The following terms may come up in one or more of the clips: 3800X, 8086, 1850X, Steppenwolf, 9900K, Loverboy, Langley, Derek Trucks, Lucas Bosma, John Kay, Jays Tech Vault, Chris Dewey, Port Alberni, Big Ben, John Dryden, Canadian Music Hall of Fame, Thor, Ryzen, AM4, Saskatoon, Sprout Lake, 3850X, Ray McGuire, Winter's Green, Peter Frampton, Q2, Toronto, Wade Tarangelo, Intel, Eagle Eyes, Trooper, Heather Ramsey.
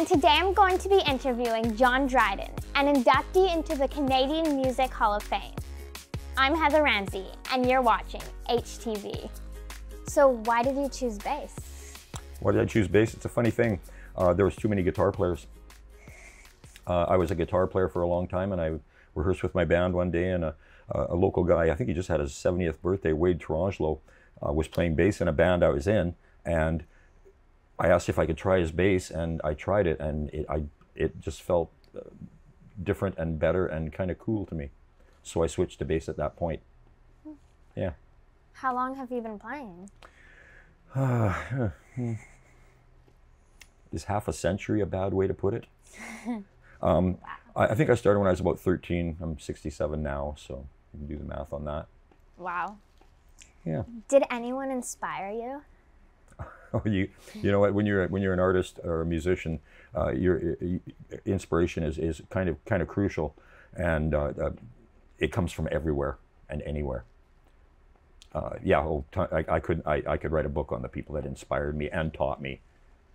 And today I'm going to be interviewing John Dryden, an inductee into the Canadian Music Hall of Fame. I'm Heather Ramsey, and you're watching HTV. So why did you choose bass? Why did I choose bass? It's a funny thing. There was too many guitar players. I was a guitar player for a long time, and I rehearsed with my band one day, and a local guy, I think he just had his 70th birthday, Wade Tarangelo, was playing bass in a band I was in, and I asked if I could try his bass, and I tried it, and it just felt different and better and kind of cool to me. So I switched to bass at that point. Yeah. How long have you been playing? Is half a century a bad way to put it? Wow. I think I started when I was about 13. I'm 67 now, so you can do the math on that. Wow. Yeah. Did anyone inspire you? You know what, when you're an artist or a musician, your inspiration is kind of crucial, and it comes from everywhere and anywhere. I could write a book on the people that inspired me and taught me,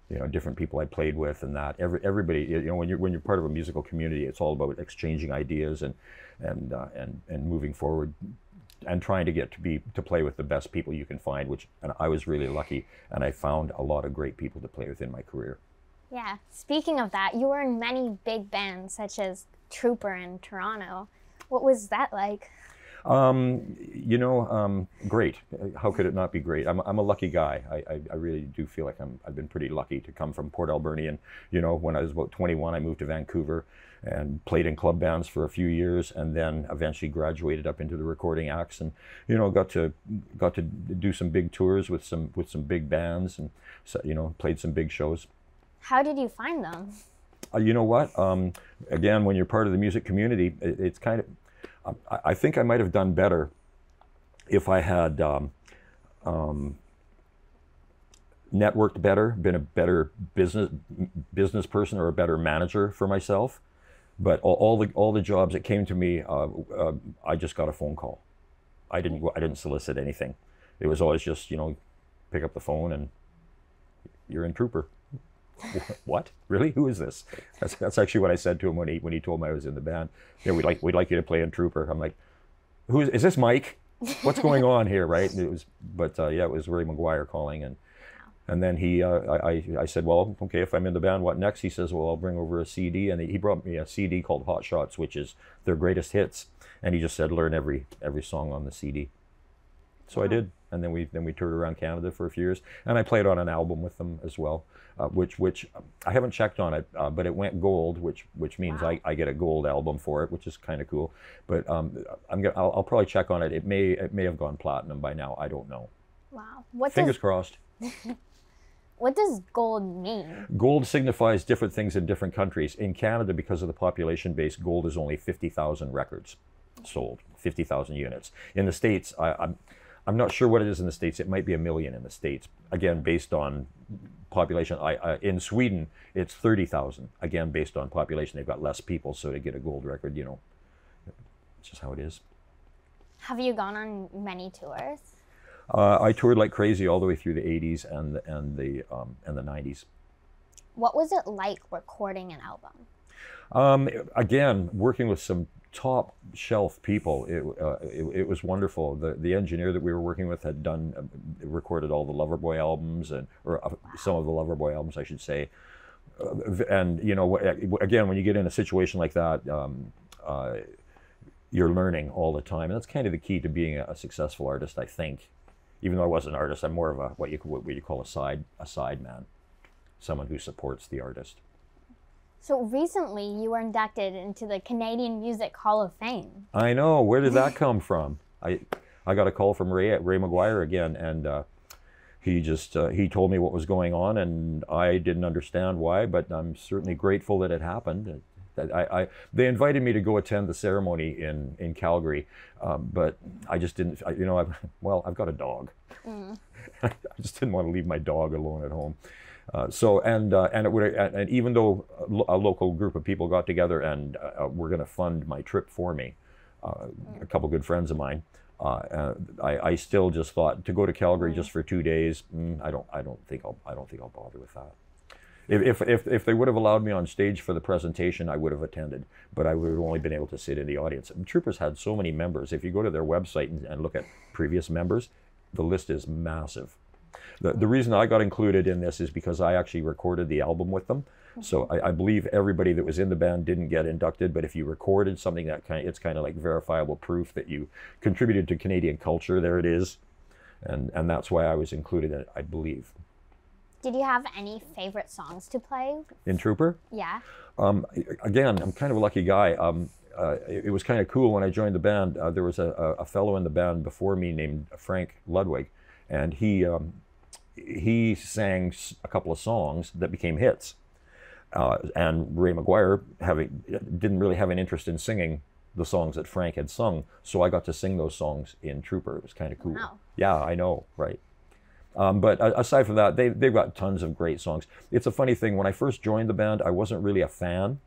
you know, different people I played with and that. Everybody, you know, when you're part of a musical community, it's all about exchanging ideas and moving forward, and trying to get to play with the best people you can find, and I was really lucky, and I found a lot of great people to play with in my career. Yeah, speaking of that, you were in many big bands such as Trooper in Toronto. What was that like? Great. How could it not be great? I'm a lucky guy. I really do feel like I've been pretty lucky to come from Port Alberni, and you know, when I was about 21, I moved to Vancouver and played in club bands for a few years, and then eventually graduated up into the recording acts, and you know, got to do some big tours with some big bands, and so, you know, played some big shows. How did you find them? You know what? Again, when you're part of the music community, it's kind of. I think I might have done better if I had networked better, been a better business person or a better manager for myself. But all the jobs that came to me, I just got a phone call. I didn't solicit anything. It was always just, you know, pick up the phone and you're in Trooper. What? Really? Who is this? That's actually what I said to him when he told me I was in the band. Yeah, we'd like you to play in Trooper. I'm like, who is this? Mike? What's going on here, right? And it was, yeah, it was Ray McGuire calling, and then he, I said, well, okay, if I'm in the band, what next? He says, well, I'll bring over a CD, and he brought me a CD called Hot Shots, which is their greatest hits, and he just said, learn every song on the CD. So I did, and then we toured around Canada for a few years, and I played on an album with them as well, which I haven't checked on it, but it went gold, which means wow. I get a gold album for it, which is kind of cool. But I'll probably check on it. It may have gone platinum by now. I don't know. Wow. Fingers crossed. What does gold mean? Gold signifies different things in different countries. In Canada, because of the population base, gold is only 50,000 records sold, 50,000 units. In the States, I'm not sure what it is in the States. It might be a million in the States. Again, based on population. In Sweden, it's 30,000. Again, based on population. They've got less people, so to get a gold record, you know, it's just how it is. Have you gone on many tours? I toured like crazy all the way through the 80s and the 90s. What was it like recording an album? Again, working with some top shelf people, it was wonderful. The engineer that we were working with had done recorded all the Loverboy albums, or some of the Loverboy albums, I should say. And you know, again, when you get in a situation like that, you're learning all the time, and that's kind of the key to being a successful artist, I think. Even though I was an artist, I'm more of a what you call a side man, someone who supports the artist. So recently, you were inducted into the Canadian Music Hall of Fame. I know. Where did that come from? I got a call from Ray McGuire again, and he told me what was going on, and I didn't understand why, but I'm certainly grateful that it happened. They invited me to go attend the ceremony in Calgary, but I just didn't. You know, I've got a dog. Mm. I just didn't want to leave my dog alone at home. And even though a local group of people got together and were going to fund my trip for me, a couple good friends of mine, I still just thought to go to Calgary just for 2 days. I don't think I'll bother with that. If they would have allowed me on stage for the presentation, I would have attended, but I would have only been able to sit in the audience. And Troopers had so many members. If you go to their website and look at previous members, the list is massive. The reason I got included in this is because I actually recorded the album with them. So I believe everybody that was in the band didn't get inducted, but if you recorded something, that kind of, it's kind of like verifiable proof that you contributed to Canadian culture. There it is. And that's why I was included in it, I believe. Did you have any favorite songs to play? In Trooper? Yeah. Again, I'm kind of a lucky guy. It was kind of cool when I joined the band. There was a fellow in the band before me named Frank Ludwig, and he sang a couple of songs that became hits. And Ray McGuire didn't really have an interest in singing the songs that Frank had sung, so I got to sing those songs in Trooper. It was kind of cool. Wow. Yeah, I know, right? But aside from that, they've got tons of great songs. It's a funny thing. When I first joined the band, I wasn't really a fan.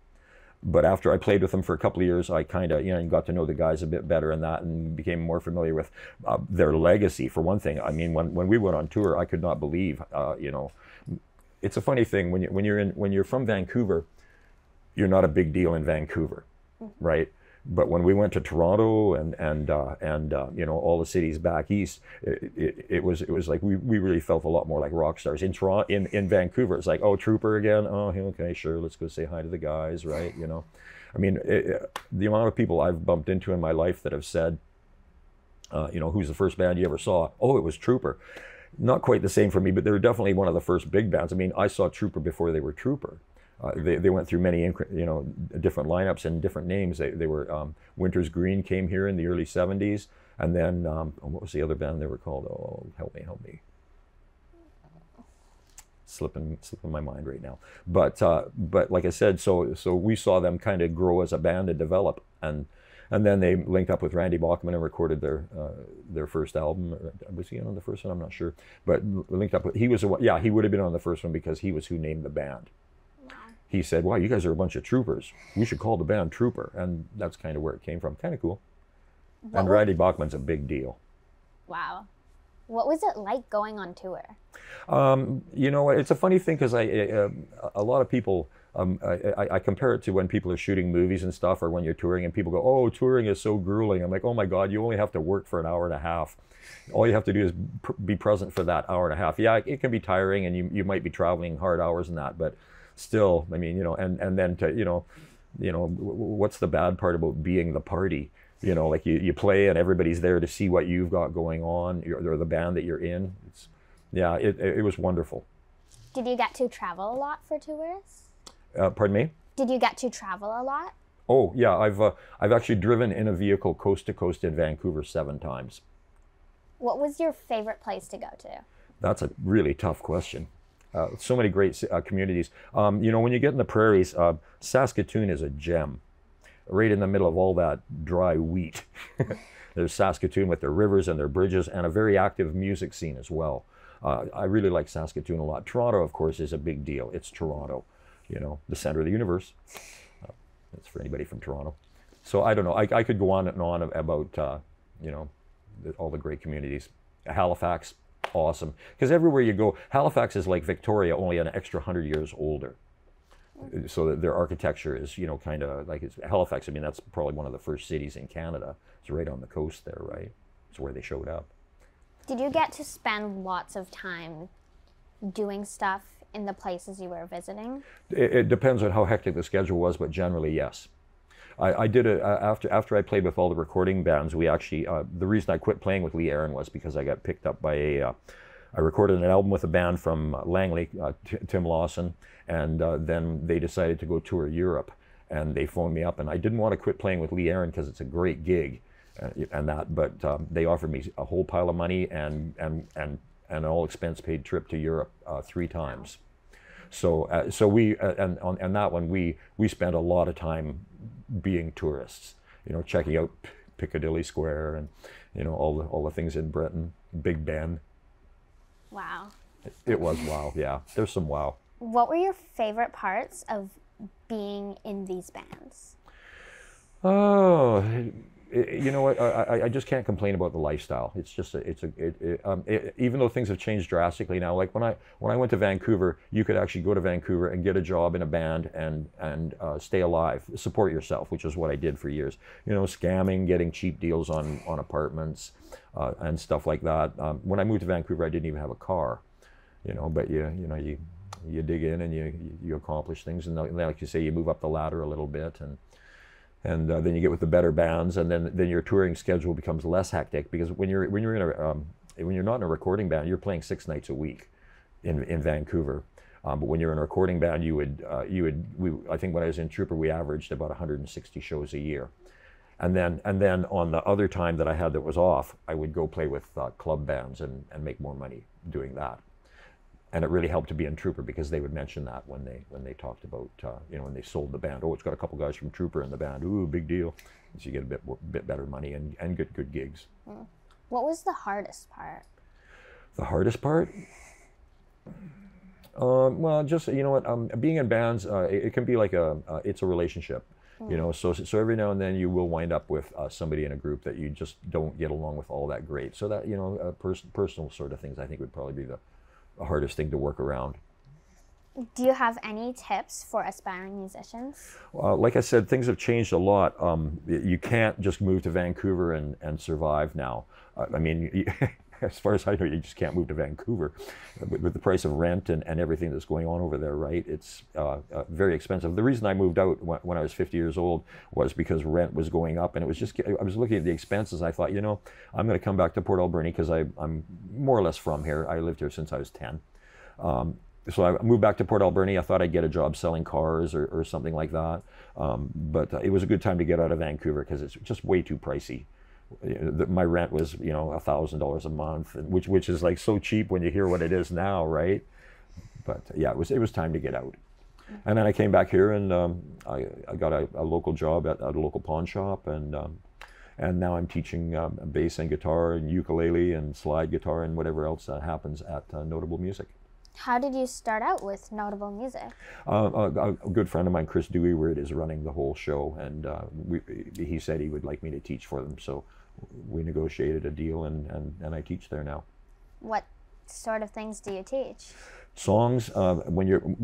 But after I played with them for a couple of years, I kind of, you know, got to know the guys a bit better and that, and became more familiar with their legacy, for one thing. I mean, when we went on tour, I could not believe, you know. It's a funny thing. When you're from Vancouver, you're not a big deal in Vancouver, right? But when we went to Toronto and you know, all the cities back east, it was like we really felt a lot more like rock stars. In Toronto, in Vancouver, it's like, oh, Trooper again. Oh, okay, sure, let's go say hi to the guys, right? You know, I mean, the amount of people I've bumped into in my life that have said, you know, who's the first band you ever saw? Oh, it was Trooper. Not quite the same for me, but they were definitely one of the first big bands. I mean, I saw Trooper before they were Trooper. They went through many, you know, different lineups and different names. They were Winter's Green came here in the early '70s, and then what was the other band they were called? Oh, help me! Slipping my mind right now. But like I said, so we saw them kind of grow as a band and develop, and then they linked up with Randy Bachman and recorded their first album. Was he on the first one? I'm not sure. But linked up with he would have been on the first one because he was who named the band. He said, wow, you guys are a bunch of troopers. We should call the band Trooper. And that's kind of where it came from. Kind of cool. And Randy Bachman's a big deal. Wow. What was it like going on tour? You know, it's a funny thing because a lot of people, I compare it to when people are shooting movies and stuff, or when you're touring and people go, oh, touring is so grueling. I'm like, oh my God, you only have to work for an hour and a half. All you have to do is be present for that hour and a half. Yeah, it can be tiring and you might be traveling hard hours and that, but still, I mean, you know, and then to, you know, what's the bad part about being the party? You know, like you play and everybody's there to see what you've got going on, or the band that you're in. It's, yeah, it was wonderful. Did you get to travel a lot for tours? Pardon me? Did you get to travel a lot? Oh yeah, I've actually driven in a vehicle coast to coast in Vancouver 7 times. What was your favorite place to go to? That's a really tough question. So many great communities. You know, when you get in the prairies, Saskatoon is a gem. Right in the middle of all that dry wheat. There's Saskatoon with their rivers and their bridges and a very active music scene as well. I really like Saskatoon a lot. Toronto, of course, is a big deal. It's Toronto, you know, the center of the universe. That's for anybody from Toronto. So I don't know. I could go on and on about, you know, all the great communities. Halifax. Awesome, because everywhere you go, Halifax is like Victoria, only an extra 100 years older. So that their architecture is, you know, kind of like, it's Halifax. I mean, that's probably one of the first cities in Canada. It's right on the coast there, right? It's where they showed up. Did you get to spend lots of time doing stuff in the places you were visiting? It depends on how hectic the schedule was, but generally, yes. I did it after I played with all the recording bands. We actually, the reason I quit playing with Lee Aaron was because I got picked up by I recorded an album with a band from Langley, Tim Lawson, and then they decided to go tour Europe, and they phoned me up, and I didn't want to quit playing with Lee Aaron because it's a great gig, and that, but they offered me a whole pile of money and an all expense paid trip to Europe 3 times. So so on that one we spent a lot of time being tourists, you know, checking out Piccadilly Square and, you know, all the things in Britain, Big Ben. Wow. It was wow, yeah. There's some wow. What were your favorite parts of being in these bands? Oh, you know what, I just can't complain about the lifestyle. It's just, even though things have changed drastically now, like when I went to Vancouver, you could actually go to Vancouver and get a job in a band and stay alive, support yourself, which is what I did for years. You know, scamming, getting cheap deals on apartments and stuff like that. When I moved to Vancouver, I didn't even have a car, you know, but you dig in and you accomplish things. And like you say, you move up the ladder a little bit and then you get with the better bands, and then your touring schedule becomes less hectic, because when you're not in a recording band, you're playing 6 nights a week in Vancouver. But when you're in a recording band, I think when I was in Trooper, we averaged about 160 shows a year, and then on the other time that I had that was off, I would go play with club bands and make more money doing that. And it really helped to be in Trooper, because they would mention that when they talked about, you know, when they sold the band. Oh, it's got a couple guys from Trooper in the band. Ooh, big deal. So you get a bit better money and get good gigs. Mm. What was the hardest part? The hardest part? Well, just, you know what, being in bands, it can be like it's a relationship. Mm. You know, so every now and then you will wind up with somebody in a group that you just don't get along with all that great. So that, you know, personal sort of things I think would probably be the hardest thing to work around. Do you have any tips for aspiring musicians? Like I said, things have changed a lot. You can't just move to Vancouver and survive now. I mean, as far as I know, you just can't move to Vancouver with the price of rent and everything that's going on over there, right? It's very expensive. The reason I moved out when I was 50 years old was because rent was going up, and it was just, I was looking at the expenses, I thought, you know, I'm going to come back to Port Alberni, because I'm more or less from here. I lived here since I was 10. So I moved back to Port Alberni. I thought I'd get a job selling cars or something like that. But it was a good time to get out of Vancouver, because it's just way too pricey. My rent was, you know, $1,000 a month, which is like so cheap when you hear what it is now, right? But yeah, it was time to get out. And then I came back here, and I got a local job at a local pawn shop, and now I'm teaching bass and guitar and ukulele and slide guitar and whatever else that happens at Notable Music. How did you start out with Notable Music? A good friend of mine, Chris Dewey, is running the whole show, and he said he would like me to teach for them, so we negotiated a deal, and I teach there now. What sort of things do you teach? Songs.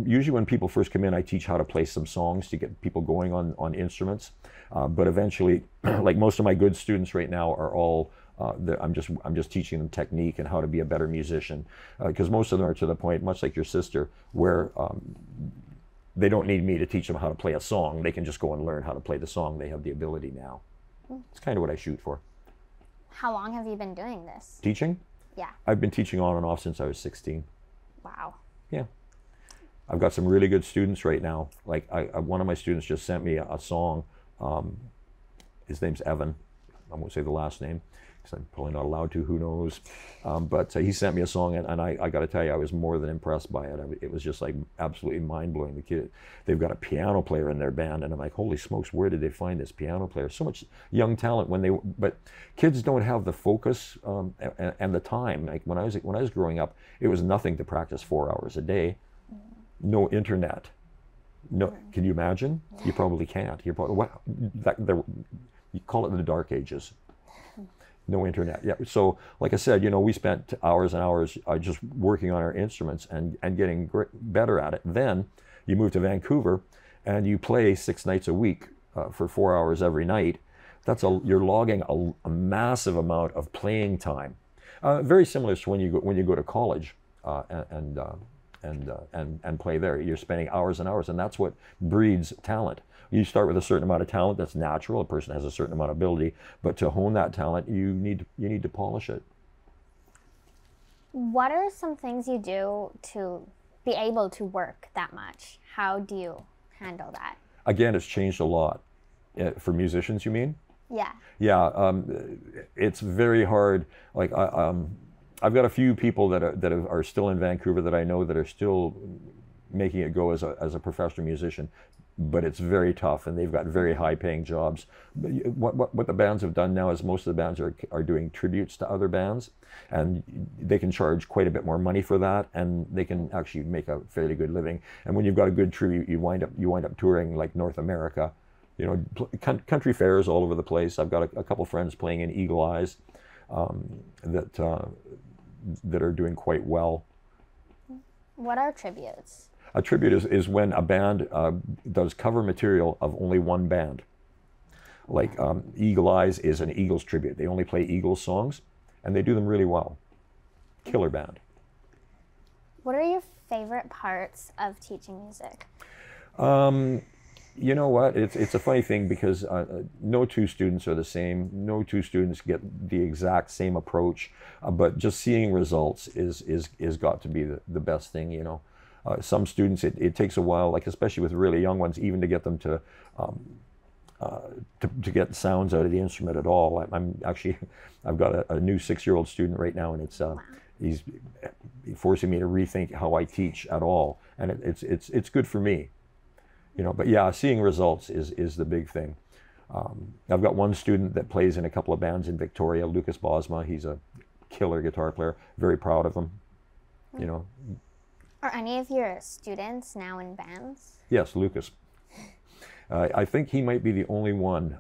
Usually when people first come in, I teach how to play some songs to get people going on instruments. But eventually, like most of my good students right now are all. I'm just teaching them technique and how to be a better musician, because most of them are to the point, much like your sister, where they don't need me to teach them how to play a song. They can just go and learn how to play the song. They have the ability now. It's kind of what I shoot for. How long have you been doing this? Teaching? Yeah. I've been teaching on and off since I was 16. Wow. Yeah. I've got some really good students right now. Like one of my students just sent me a song. His name's Evan. I won't say the last name. I'm probably not allowed to, who knows. But he sent me a song, and I got to tell you, I was more than impressed by it. It was just like absolutely mind-blowing. The kid, they've got a piano player in their band, and I'm like, holy smokes, where did they find this piano player? So much young talent but kids don't have the focus and the time. Like when I was growing up, it was nothing to practice 4 hours a day. No internet. No, can you imagine? You probably can't. You're probably, wow, you call it the dark ages. No internet. Yeah. So, like I said, you know, we spent hours and hours just working on our instruments and getting better at it. Then you move to Vancouver, and you play 6 nights a week for 4 hours every night. You're logging a massive amount of playing time. Very similar to when you go to college and play there. You're spending hours and hours, and that's what breeds talent. You start with a certain amount of talent that's natural. A person has a certain amount of ability, but to hone that talent, you need to polish it. What are some things you do to be able to work that much? How do you handle that? Again, it's changed a lot. For musicians, you mean? Yeah. Yeah, it's very hard. Like I've got a few people that are still in Vancouver that I know that are still making it go as a professional musician. But it's very tough, and they've got very high-paying jobs. What the bands have done now is most of the bands are doing tributes to other bands, and they can charge quite a bit more money for that, and they can actually make a fairly good living. And when you've got a good tribute, you wind up touring like North America you know, country fairs all over the place. I've got a couple friends playing in Eagle Eyes that are doing quite well. What are tributes? A tribute is when a band does cover material of only one band. Like Eagle Eyes is an Eagles tribute. They only play Eagles songs, and they do them really well. Killer band. What are your favorite parts of teaching music? You know what? It's a funny thing because no two students are the same. No two students get the exact same approach. But just seeing results is got to be the best thing, you know. Some students, it takes a while, like especially with really young ones, even to get them to get sounds out of the instrument at all. I've got a new 6-year-old student right now, and it's he's forcing me to rethink how I teach at all, and it's good for me, you know. But yeah, seeing results is the big thing. I've got one student that plays in a couple of bands in Victoria, Lucas Bosma. He's a killer guitar player. Very proud of him, you know. Are any of your students now in bands? Yes, Lucas. I think he might be the only one.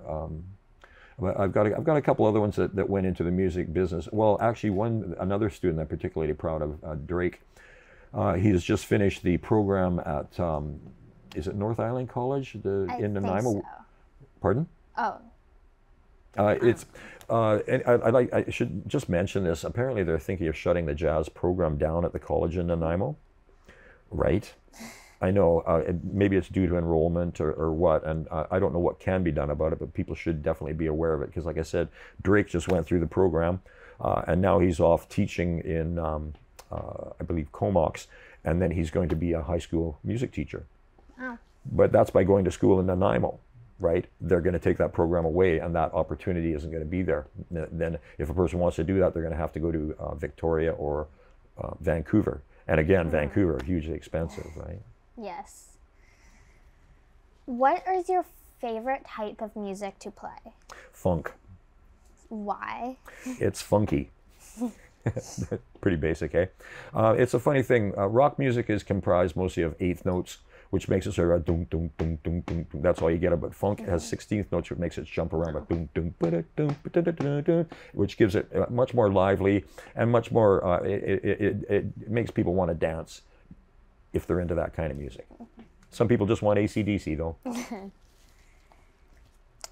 I've got a couple other ones that went into the music business. Well, actually, another student I'm particularly proud of, Drake. He has just finished the program at is it North Island College in Nanaimo? So. Pardon? Oh. I should just mention this. Apparently, they're thinking of shutting the jazz program down at the college in Nanaimo. Right. I know, maybe it's due to enrollment or what, and I don't know what can be done about it, but people should definitely be aware of it, because like I said, Drake just went through the program, and now he's off teaching in, I believe, Comox, and then he's going to be a high school music teacher. Oh. But that's by going to school in Nanaimo, right? They're going to take that program away, and that opportunity isn't going to be there. Then if a person wants to do that, they're going to have to go to Victoria or Vancouver. And again, Vancouver, hugely expensive, right? Yes. What is your favorite type of music to play? Funk. Why? It's funky. Pretty basic, eh? It's a funny thing. Rock music is comprised mostly of eighth notes, which makes it sort of a dum dum dum dum dum. That's all you get. But funk has 16th notes, which makes it jump around, like dum dum dum, which gives it much more lively and much more. It makes people want to dance. If they're into that kind of music. Some people just want AC/DC though.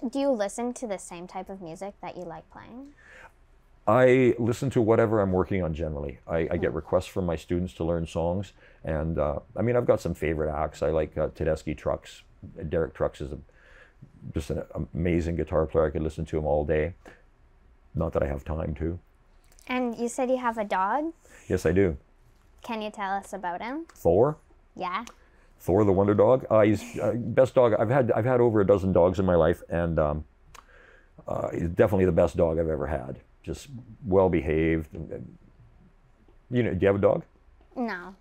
Do you listen to the same type of music that you like playing? I listen to whatever I'm working on generally. I get requests from my students to learn songs, and I mean, I've got some favorite acts. I like Tedeschi Trucks. Derek Trucks is just an amazing guitar player. I could listen to him all day. Not that I have time to. And you said you have a dog? Yes, I do. Can you tell us about him? Thor? Yeah. Thor the Wonder Dog. He's best dog. I've had over a dozen dogs in my life, and he's definitely the best dog I've ever had. Just well behaved. You know, do you have a dog? No.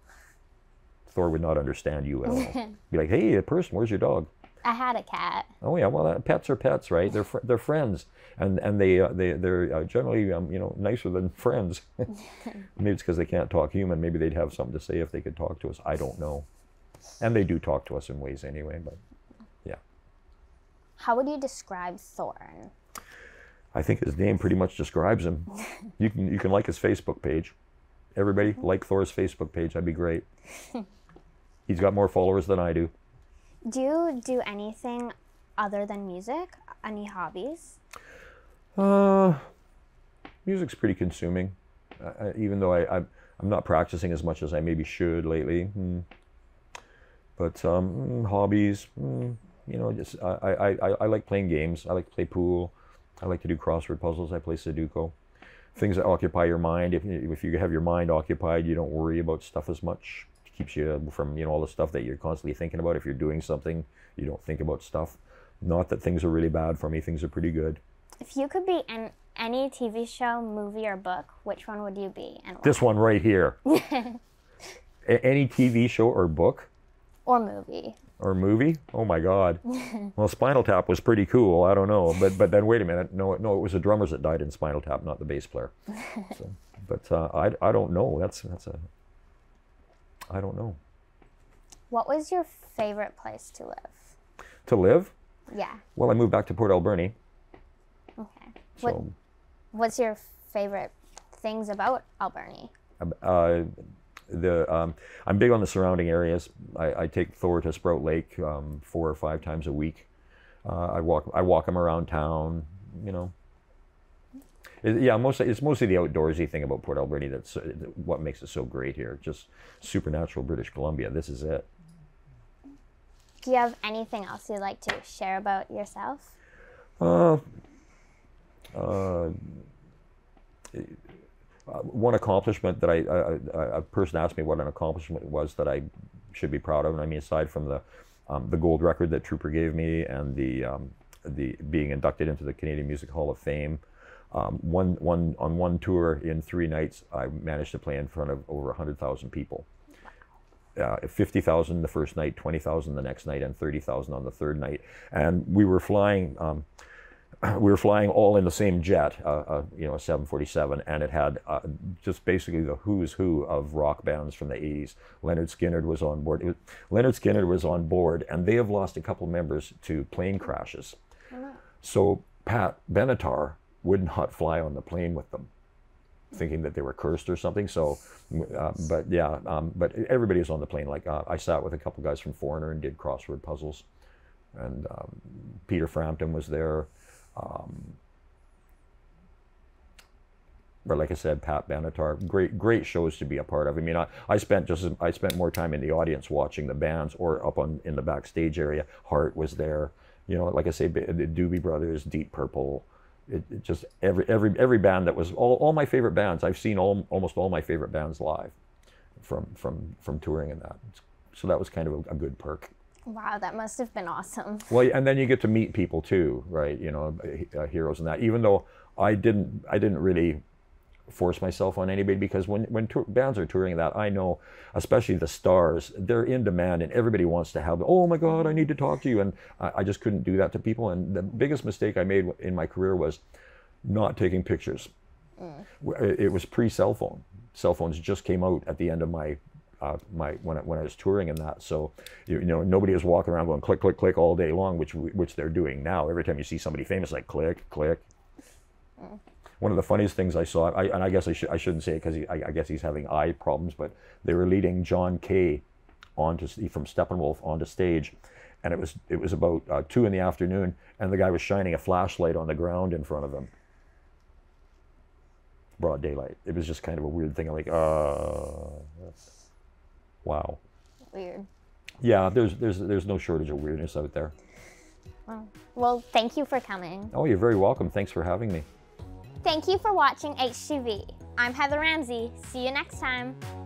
Thor would not understand you at all. Be like, hey, person, where's your dog? I had a cat. Oh yeah, well, pets are pets, right? They're they're friends, and they're generally you know, nicer than friends. Maybe it's because they can't talk human. Maybe they'd have something to say if they could talk to us. I don't know, and they do talk to us in ways anyway. But yeah. How would you describe Thor? I think his name pretty much describes him. You can like his Facebook page. Everybody like Thor's Facebook page. That'd be great. He's got more followers than I do. Do you do anything other than music? Any hobbies? Music's pretty consuming, even though I'm not practicing as much as I maybe should lately. But hobbies, you know, just I like playing games. I like to play pool. I like to do crossword puzzles. I play Sudoku. Things that occupy your mind. If you have your mind occupied, you don't worry about stuff as much. Keeps you from, you know, all the stuff that you're constantly thinking about. If you're doing something, you don't think about stuff. Not that things are really bad for me. Things are pretty good. If you could be in any TV show, movie, or book, which one would you be? And why? This one right here. Any TV show or book? Or movie. Or movie? Oh my God. Well, Spinal Tap was pretty cool. I don't know. But then wait a minute. No, it was the drummers that died in Spinal Tap, not the bass player. So, but I don't know. That's a. I don't know. What was your favorite place to live? To live? Yeah. Well, I moved back to Port Alberni. Okay. So, what's your favorite things about Alberni? I'm big on the surrounding areas. I take Thor to Sprout Lake 4 or 5 times a week. I walk him around town, you know. Yeah, it's mostly the outdoorsy thing about Port Alberni that's what makes it so great here. Just supernatural British Columbia. This is it. Do you have anything else you'd like to share about yourself? One accomplishment that a person asked me what an accomplishment was that I should be proud of, and I mean aside from the gold record that Trooper gave me and the being inducted into the Canadian Music Hall of Fame. On one tour in 3 nights, I managed to play in front of over 100,000 people. 50,000 the first night, 20,000 the next night, and 30,000 on the third night. And we were flying, all in the same jet, you know, a 747, and it had just basically the who's who of rock bands from the 80s. Leonard Skinner was on board. And they have lost a couple members to plane crashes. So Pat Benatar would not fly on the plane with them, thinking that they were cursed or something. So, but yeah, but everybody was on the plane. Like I sat with a couple guys from Foreigner and did crossword puzzles, and Peter Frampton was there. But like I said, Pat Benatar, great shows to be a part of. I mean, I spent more time in the audience watching the bands or up on in the backstage area. Hart was there, you know. Like I say, the Doobie Brothers, Deep Purple. It just every band that was all my favorite bands. I've seen almost all my favorite bands live from touring and that. So that was kind of a good perk. Wow, that must have been awesome. Well, and then you get to meet people too, right? You know, heroes and that. Even though I didn't really force myself on anybody, because when bands are touring that, I know, especially the stars, they're in demand and everybody wants to have, oh my God, I need to talk to you. And I just couldn't do that to people. And the biggest mistake I made in my career was not taking pictures. It was pre-cell phone. Cell phones just came out at the end of my when I was touring and that. So, you know, nobody was walking around going click, click, click all day long, which they're doing now. Every time you see somebody famous, like click, click. One of the funniest things I saw, and I guess I shouldn't say it because I guess he's having eye problems, but they were leading John Kay from Steppenwolf onto stage, and it was about 2 in the afternoon, and the guy was shining a flashlight on the ground in front of him. Broad daylight. It was just kind of a weird thing. I'm like, wow. Weird. Yeah, there's no shortage of weirdness out there. Well, thank you for coming. Oh, you're very welcome. Thanks for having me. Thank you for watching HTV. I'm Heather Ramsey. See you next time.